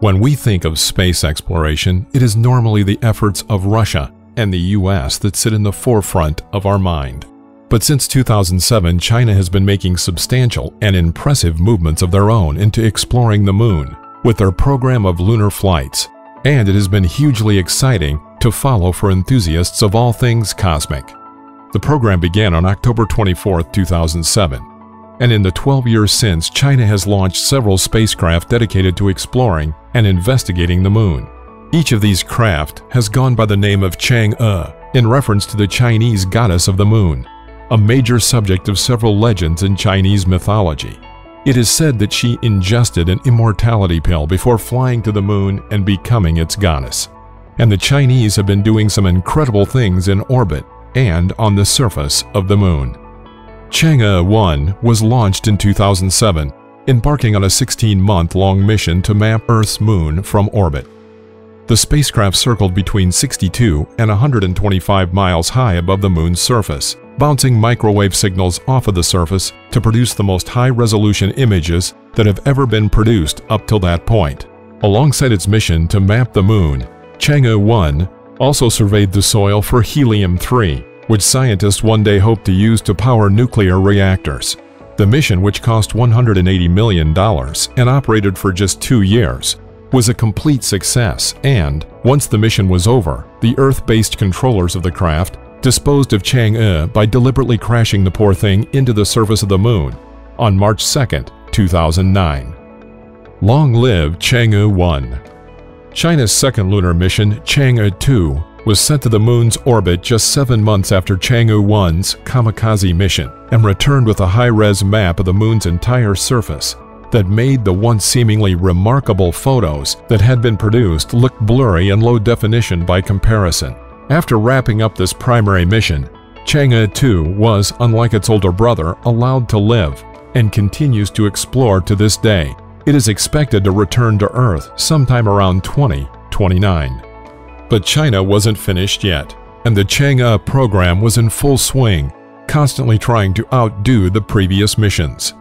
When we think of space exploration, it is normally the efforts of Russia and the US that sit in the forefront of our mind. But since 2007, China has been making substantial and impressive movements of their own into exploring the moon with their program of lunar flights, and it has been hugely exciting to follow for enthusiasts of all things cosmic. The program began on October 24, 2007, and in the 12 years since, China has launched several spacecraft dedicated to exploring and investigating the moon. Each of these craft has gone by the name of Chang'e, in reference to the Chinese goddess of the moon, a major subject of several legends in Chinese mythology. It is said that she ingested an immortality pill before flying to the moon and becoming its goddess. And the Chinese have been doing some incredible things in orbit and on the surface of the moon. Chang'e-1 was launched in 2007, embarking on a 16-month-long mission to map Earth's moon from orbit. The spacecraft circled between 62 and 125 miles high above the moon's surface, bouncing microwave signals off of the surface to produce the most high-resolution images that have ever been produced up till that point. Alongside its mission to map the moon, Chang'e-1 also surveyed the soil for helium-3, which scientists one day hope to use to power nuclear reactors. The mission, which cost $180 million and operated for just 2 years, was a complete success, and once the mission was over, the Earth-based controllers of the craft disposed of Chang'e by deliberately crashing the poor thing into the surface of the moon on March 2, 2009. Long live Chang'e-1! China's second lunar mission, Chang'e-2, was sent to the moon's orbit just 7 months after Chang'e-1's kamikaze mission and returned with a high-res map of the moon's entire surface that made the once seemingly remarkable photos that had been produced look blurry and low definition by comparison. After wrapping up this primary mission, Chang'e-2 was, unlike its older brother, allowed to live and continues to explore to this day. It is expected to return to Earth sometime around 2029. But China wasn't finished yet, and the Chang'e program was in full swing, constantly trying to outdo the previous missions.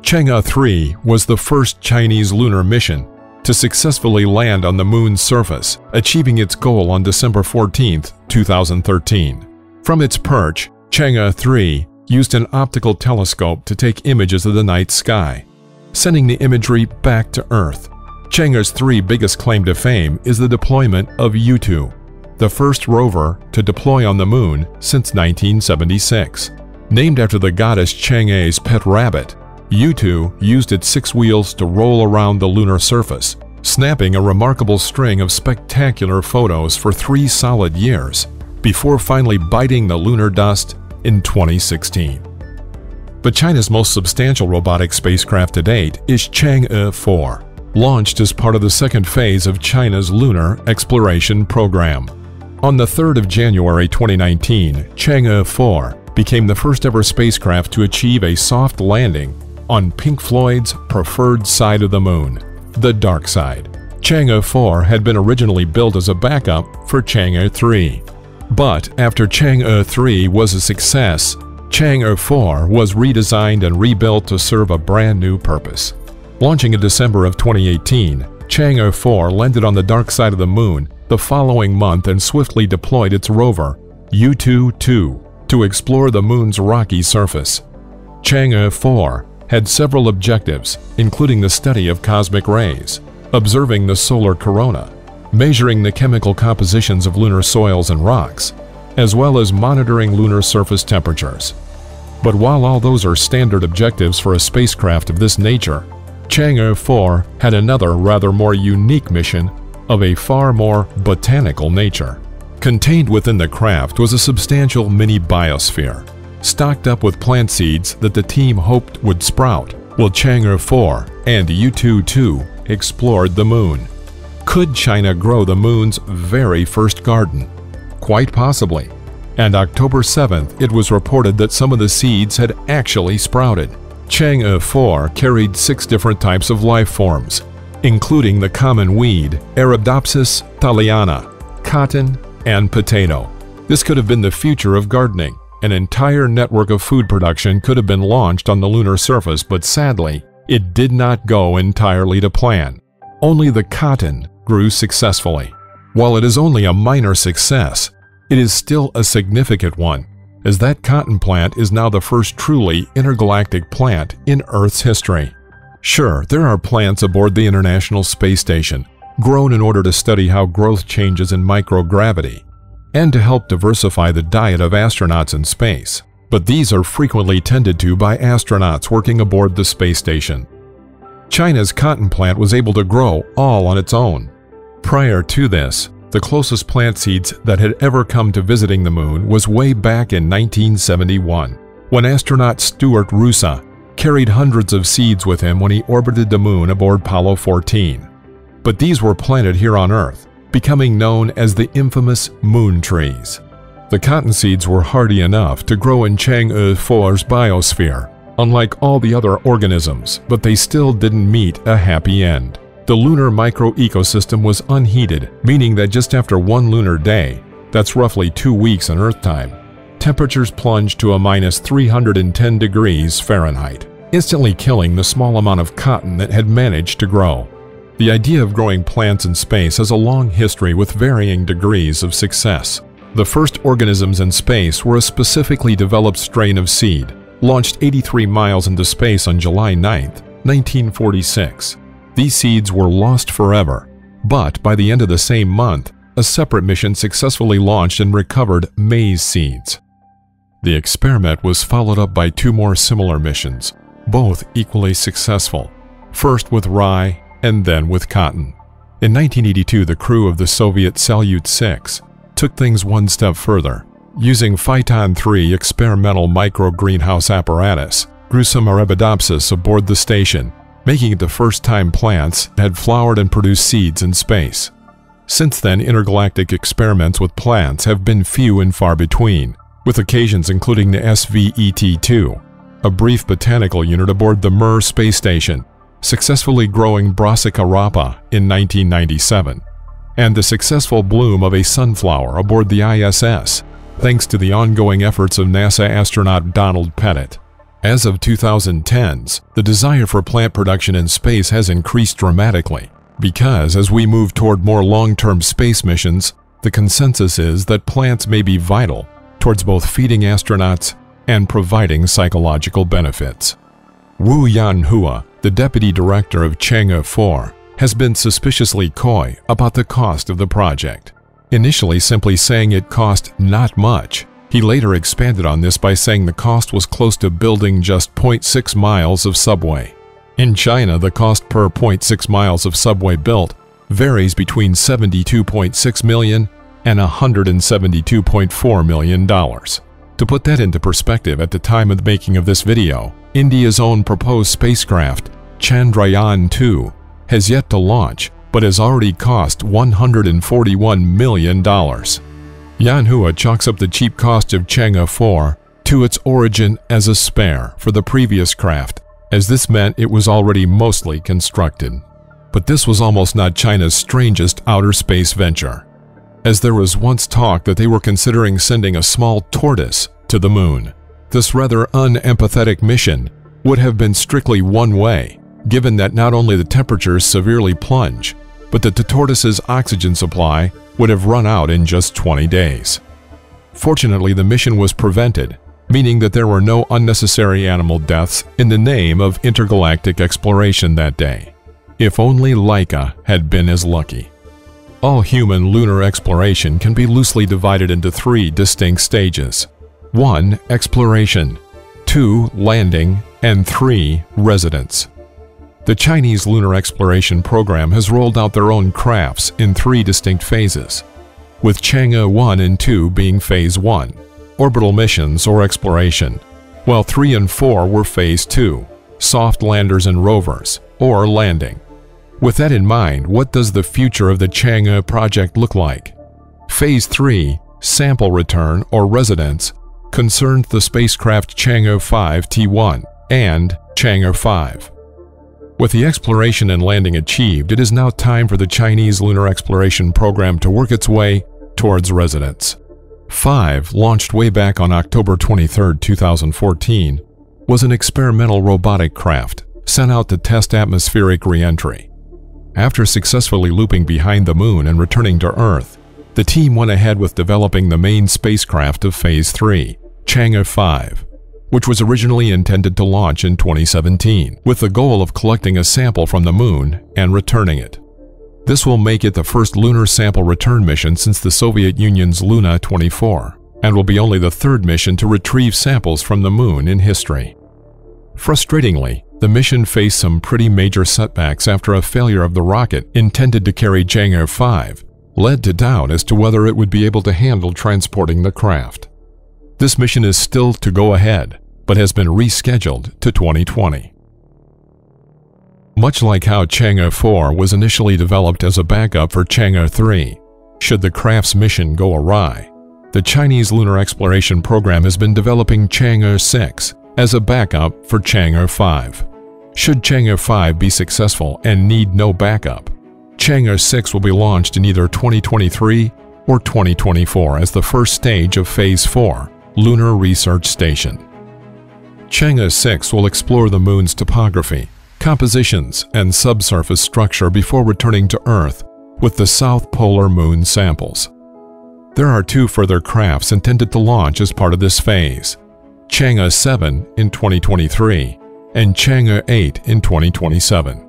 Chang'e-3 was the first Chinese lunar mission to successfully land on the moon's surface, achieving its goal on December 14, 2013. From its perch, Chang'e-3 used an optical telescope to take images of the night sky, sending the imagery back to Earth. Chang'e's 3 biggest claim to fame is the deployment of Yutu, the first rover to deploy on the moon since 1976. Named after the goddess Chang'e's pet rabbit, Yutu used its 6 wheels to roll around the lunar surface, snapping a remarkable string of spectacular photos for 3 solid years before finally biting the lunar dust in 2016. But China's most substantial robotic spacecraft to date is Chang'e-4, launched as part of the second phase of China's lunar exploration program. On the 3rd of January 2019, Chang'e-4 became the first ever spacecraft to achieve a soft landing on Pink Floyd's preferred side of the moon, the dark side. Chang'e-4 had been originally built as a backup for Chang'e-3, but after Chang'e-3 was a success, Chang'e-4 was redesigned and rebuilt to serve a brand new purpose. Launching in December of 2018, Chang'e-4 landed on the dark side of the moon the following month and swiftly deployed its rover, Yutu-2, to explore the moon's rocky surface. Chang'e-4 had several objectives, including the study of cosmic rays, observing the solar corona, measuring the chemical compositions of lunar soils and rocks, as well as monitoring lunar surface temperatures. But while all those are standard objectives for a spacecraft of this nature, Chang'e-4 had another rather more unique mission of a far more botanical nature. Contained within the craft was a substantial mini-biosphere, stocked up with plant seeds that the team hoped would sprout while Chang'e-4 and Yutu-2 explored the moon. Could China grow the moon's very first garden? Quite possibly. And October 7th, it was reported that some of the seeds had actually sprouted. Chang'e-4 carried 6 different types of life forms, including the common weed Arabidopsis thaliana, cotton, and potato. This could have been the future of gardening. An entire network of food production could have been launched on the lunar surface, but sadly, it did not go entirely to plan. only the cotton grew successfully. While it is only a minor success, it is still a significant one, as that cotton plant is now the first truly intergalactic plant in Earth's history. Sure, there are plants aboard the International Space Station, grown in order to study how growth changes in microgravity, and to help diversify the diet of astronauts in space. But these are frequently tended to by astronauts working aboard the space station. China's cotton plant was able to grow all on its own. Prior to this, the closest plant seeds that had ever come to visiting the moon was way back in 1971, when astronaut Stuart Roosa carried hundreds of seeds with him when he orbited the moon aboard Apollo 14. But these were planted here on Earth, becoming known as the infamous moon trees. The cotton seeds were hardy enough to grow in Chang'e 4's biosphere, unlike all the other organisms, but they still didn't meet a happy end. The lunar microecosystem was unheated, meaning that just after one lunar day, that's roughly 2 weeks in Earth time, temperatures plunged to a -310°F, instantly killing the small amount of cotton that had managed to grow. The idea of growing plants in space has a long history with varying degrees of success. The first organisms in space were a specifically developed strain of seed, launched 83 miles into space on July 9, 1946. These seeds were lost forever, but by the end of the same month, a separate mission successfully launched and recovered maize seeds. The experiment was followed up by two more similar missions, both equally successful, first with rye and then with cotton. In 1982, the crew of the Soviet Salyut-6 took things one step further. Using Phyton-3 experimental micro-greenhouse apparatus, grew some Arabidopsis aboard the station, making it the first time plants had flowered and produced seeds in space. Since then, intergalactic experiments with plants have been few and far between, with occasions including the SVET-2, a brief botanical unit aboard the Mir space station, successfully growing Brassica rapa in 1997, and the successful bloom of a sunflower aboard the ISS, thanks to the ongoing efforts of NASA astronaut Donald Pettit. As of 2010s, the desire for plant production in space has increased dramatically, because as we move toward more long-term space missions, the consensus is that plants may be vital towards both feeding astronauts and providing psychological benefits. Wu Yanhua, the deputy director of Chang'e 4, has been suspiciously coy about the cost of the project, initially simply saying it cost not much. He later expanded on this by saying the cost was close to building just 0.6 miles of subway. In China, the cost per 0.6 miles of subway built varies between $72.6 million and $172.4 million. To put that into perspective, at the time of the making of this video, India's own proposed spacecraft, Chandrayaan-2, has yet to launch, but has already cost $141 million. Yanhua chalks up the cheap cost of Chang'e 4 to its origin as a spare for the previous craft, as this meant it was already mostly constructed. But this was almost not China's strangest outer space venture, as there was once talk that they were considering sending a small tortoise to the moon. This rather unempathetic mission would have been strictly one way, given that not only the temperatures severely plunge, but that the tortoise's oxygen supply would have run out in just 20 days. Fortunately, the mission was prevented, meaning that there were no unnecessary animal deaths in the name of intergalactic exploration that day. If only Laika had been as lucky. All human lunar exploration can be loosely divided into three distinct stages. 1. Exploration, 2. Landing, and 3. Residence. The Chinese Lunar Exploration Program has rolled out their own crafts in three distinct phases, with Chang'e 1 and 2 being Phase 1, orbital missions or exploration, while 3 and 4 were Phase 2, soft landers and rovers, or landing. With that in mind, what does the future of the Chang'e project look like? Phase 3, sample return or residence, concerned the spacecraft Chang'e 5T1 and Chang'e 5. With the exploration and landing achieved, it is now time for the Chinese Lunar Exploration Program to work its way towards residence. 5, launched way back on October 23, 2014, was an experimental robotic craft sent out to test atmospheric re-entry. After successfully looping behind the Moon and returning to Earth, the team went ahead with developing the main spacecraft of Phase 3, Chang'e 5, which was originally intended to launch in 2017, with the goal of collecting a sample from the Moon and returning it. This will make it the first lunar sample return mission since the Soviet Union's Luna 24, and will be only the third mission to retrieve samples from the Moon in history. Frustratingly, the mission faced some pretty major setbacks after a failure of the rocket intended to carry Chang'e 5 led to doubt as to whether it would be able to handle transporting the craft. This mission is still to go ahead, but has been rescheduled to 2020. Much like how Chang'e 4 was initially developed as a backup for Chang'e 3, should the craft's mission go awry, the Chinese Lunar Exploration Program has been developing Chang'e 6 as a backup for Chang'e 5. Should Chang'e 5 be successful and need no backup, Chang'e 6 will be launched in either 2023 or 2024 as the first stage of Phase 4 Lunar Research Station. Chang'e 6 will explore the Moon's topography, compositions, and subsurface structure before returning to Earth with the South Polar Moon samples. There are two further crafts intended to launch as part of this phase, Chang'e 7 in 2023 and Chang'e 8 in 2027.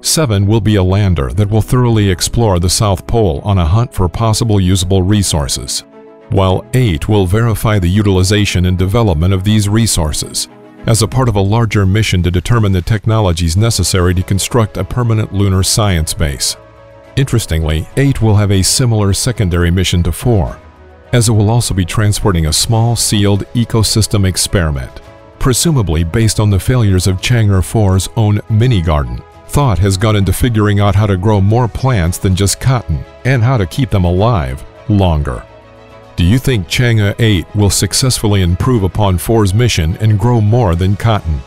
7 will be a lander that will thoroughly explore the South Pole on a hunt for possible usable resources, while 8 will verify the utilization and development of these resources as a part of a larger mission to determine the technologies necessary to construct a permanent lunar science base. Interestingly, 8 will have a similar secondary mission to 4, as it will also be transporting a small sealed ecosystem experiment, presumably based on the failures of Chang'e 4's own mini-garden. Thought has gone into figuring out how to grow more plants than just cotton and how to keep them alive longer. Do you think Chang'e 8 will successfully improve upon 4's mission and grow more than cotton?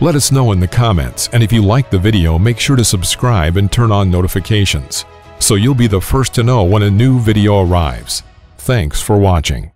Let us know in the comments, and if you like the video, make sure to subscribe and turn on notifications so you'll be the first to know when a new video arrives. Thanks for watching.